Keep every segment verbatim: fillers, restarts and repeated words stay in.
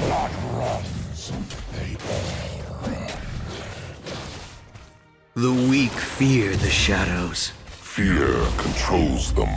blood runs, they all run. The weak fear the shadows. Fear controls them.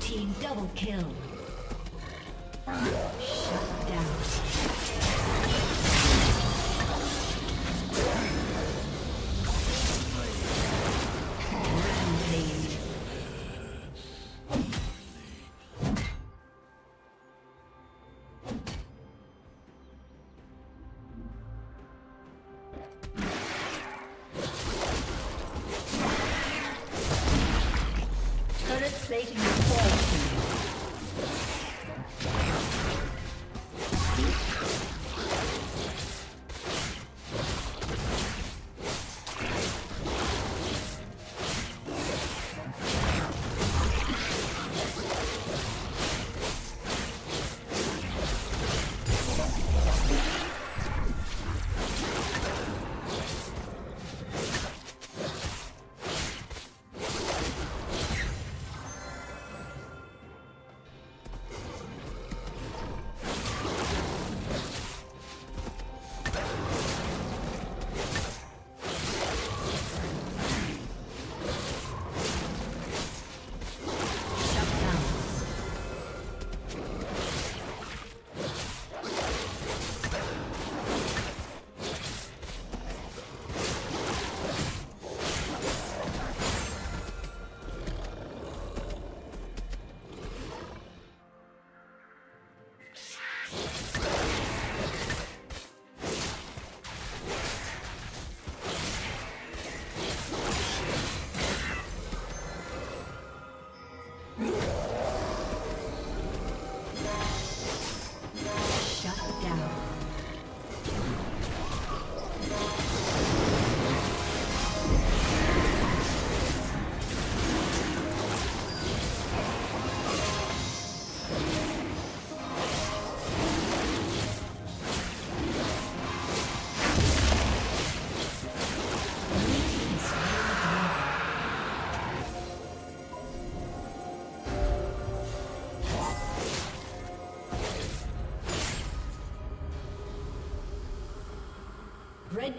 team double kill. Shut down. Red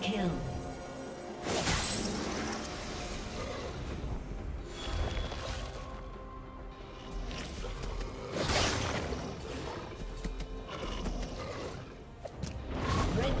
Kill. Red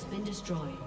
has been destroyed.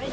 Red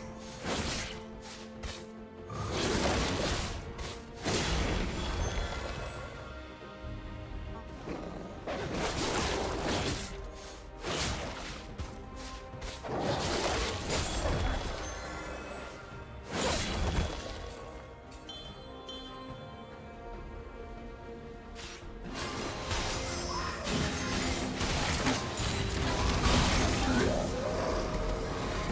Team's turret has been destroyed.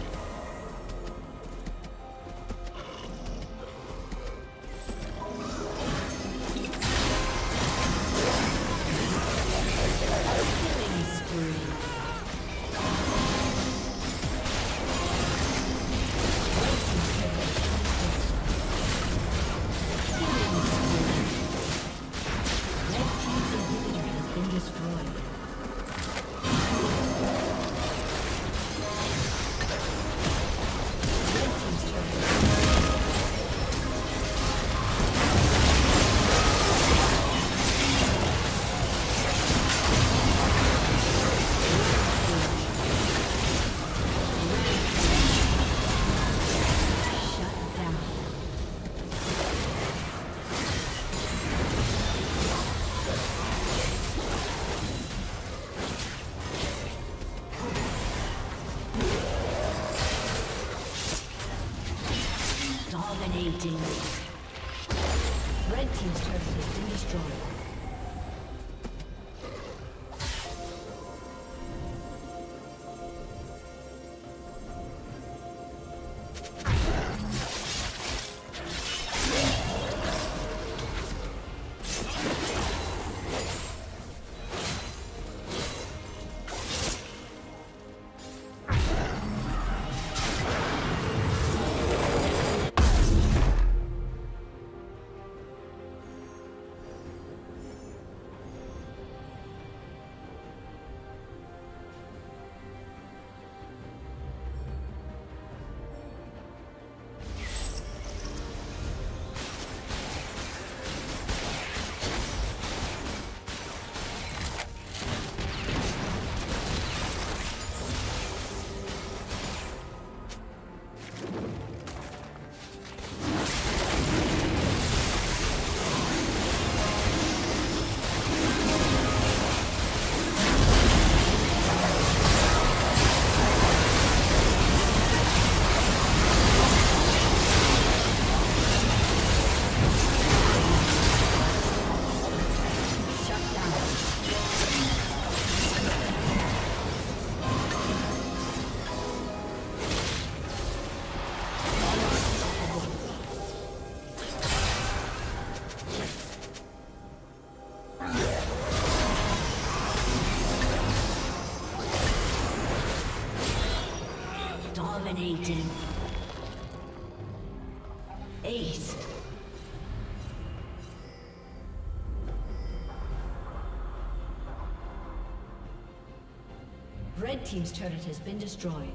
Red team's turret has been destroyed. Dominating. Ace. Red team's turret has been destroyed.